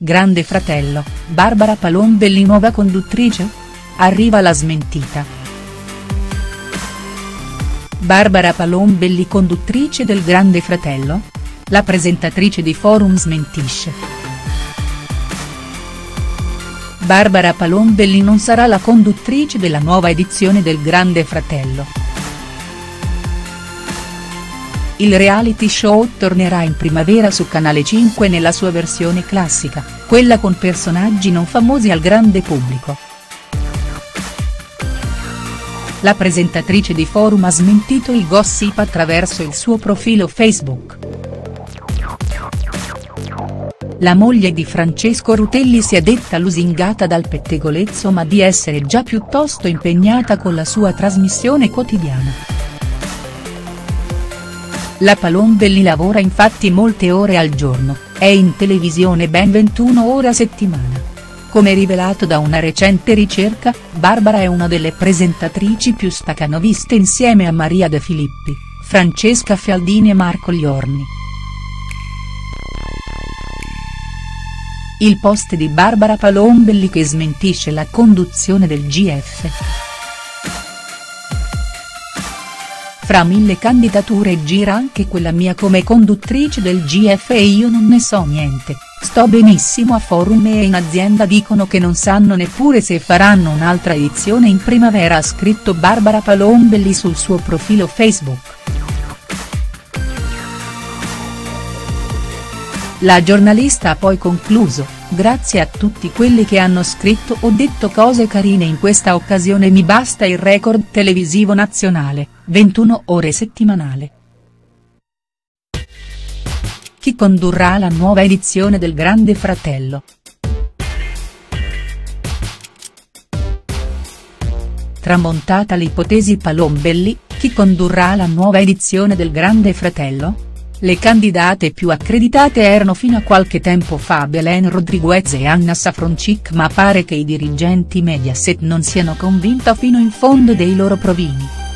Grande Fratello, Barbara Palombelli nuova conduttrice? Arriva la smentita. Barbara Palombelli conduttrice del Grande Fratello? La presentatrice di Forum smentisce. Barbara Palombelli non sarà la conduttrice della nuova edizione del Grande Fratello. Il reality show tornerà in primavera su Canale 5 nella sua versione classica, quella con personaggi non famosi al grande pubblico. La presentatrice di Forum ha smentito il gossip attraverso il suo profilo Facebook. La moglie di Francesco Rutelli si è detta lusingata dal pettegolezzo ma di essere già piuttosto impegnata con la sua trasmissione quotidiana. La Palombelli lavora infatti molte ore al giorno, è in televisione ben 21 ore a settimana. Come rivelato da una recente ricerca, Barbara è una delle presentatrici più staccanoviste insieme a Maria De Filippi, Francesca Fialdini e Marco Liorni. Il post di Barbara Palombelli che smentisce la conduzione del GF. Fra 1000 candidature gira anche quella mia come conduttrice del GF e io non ne so niente, sto benissimo a Forum e in azienda dicono che non sanno neppure se faranno un'altra edizione in primavera, ha scritto Barbara Palombelli sul suo profilo Facebook. La giornalista ha poi concluso: grazie a tutti quelli che hanno scritto o detto cose carine in questa occasione, mi basta il record televisivo nazionale, 21 ore settimanale. Chi condurrà la nuova edizione del Grande Fratello? Tramontata l'ipotesi Palombelli, chi condurrà la nuova edizione del Grande Fratello? Le candidate più accreditate erano fino a qualche tempo fa Belen Rodriguez e Anna Safroncic, ma pare che i dirigenti Mediaset non siano convinti fino in fondo dei loro provini.